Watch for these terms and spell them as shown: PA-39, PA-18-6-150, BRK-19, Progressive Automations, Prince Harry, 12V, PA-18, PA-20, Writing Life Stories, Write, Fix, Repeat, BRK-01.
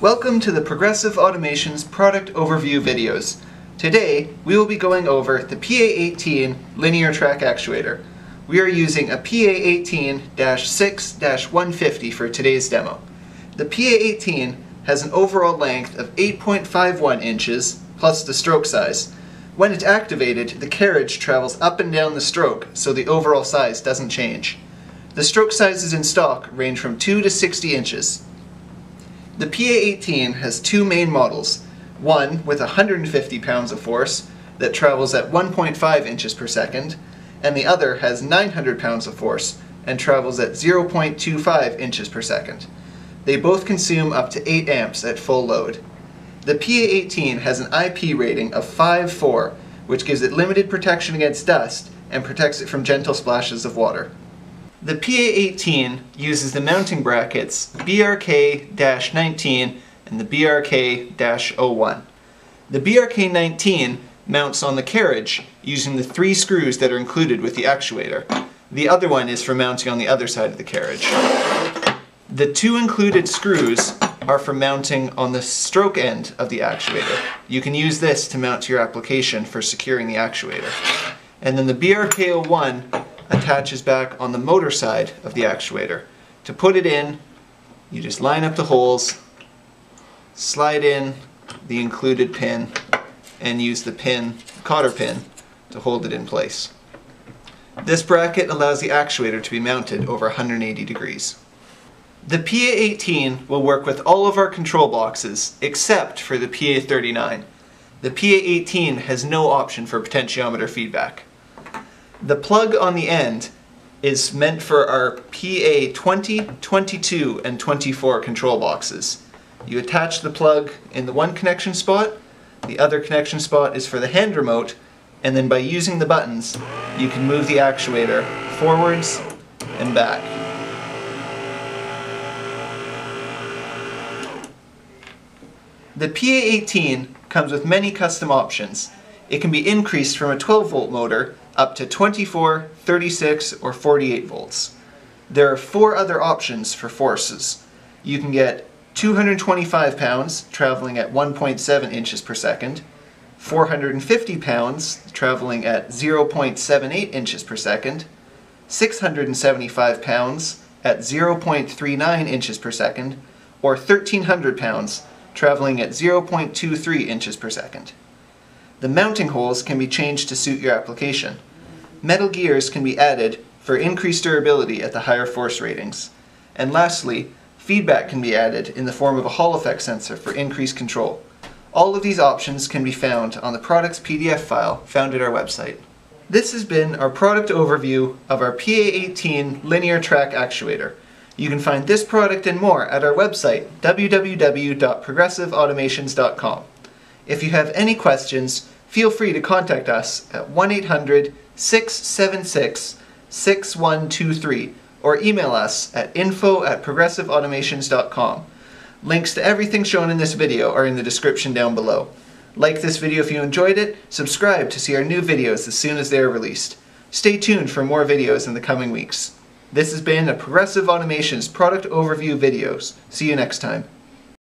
Welcome to the Progressive Automations product overview videos. Today, we will be going over the PA-18 linear track actuator. We are using a PA-18-6-150 for today's demo. The PA-18 has an overall length of 8.51 inches plus the stroke size. When it's activated, the carriage travels up and down the stroke, so the overall size doesn't change. The stroke sizes in stock range from 2 to 60 inches. The PA-18 has two main models, one with 150 pounds of force that travels at 1.5 inches per second, and the other has 900 pounds of force and travels at 0.25 inches per second. They both consume up to 8 amps at full load. The PA-18 has an IP rating of 5.4, which gives it limited protection against dust and protects it from gentle splashes of water. The PA-18 uses the mounting brackets BRK-19 and the BRK-01. The BRK-19 mounts on the carriage using the 3 screws that are included with the actuator. The other one is for mounting on the other side of the carriage. The 2 included screws are for mounting on the stroke end of the actuator. You can use this to mount to your application for securing the actuator. And then the BRK-01 attaches back on the motor side of the actuator. To put it in, you just line up the holes, slide in the included pin, and use the pin, cotter pin, to hold it in place. This bracket allows the actuator to be mounted over 180 degrees. The PA-18 will work with all of our control boxes except for the PA-39. The PA-18 has no option for potentiometer feedback. The plug on the end is meant for our PA-20, 22, and 24 control boxes. You attach the plug in the one connection spot, the other connection spot is for the hand remote, and then by using the buttons, you can move the actuator forwards and back. The PA-18 comes with many custom options. It can be increased from a 12-volt motor up to 24, 36, or 48 volts. There are 4 other options for forces. You can get 225 pounds traveling at 1.7 inches per second, 450 pounds traveling at 0.78 inches per second, 675 pounds at 0.39 inches per second, or 1,300 pounds traveling at 0.23 inches per second. The mounting holes can be changed to suit your application. Metal gears can be added for increased durability at the higher force ratings. And lastly, feedback can be added in the form of a Hall effect sensor for increased control. All of these options can be found on the product's PDF file found at our website. This has been our product overview of our PA-18 linear track actuator. You can find this product and more at our website, www.progressiveautomations.com. If you have any questions, feel free to contact us at 1-800-676-6123 or email us at info@progressiveautomations.com. Links to everything shown in this video are in the description down below. Like this video if you enjoyed it, subscribe to see our new videos as soon as they are released. Stay tuned for more videos in the coming weeks. This has been a Progressive Automations product overview videos. See you next time.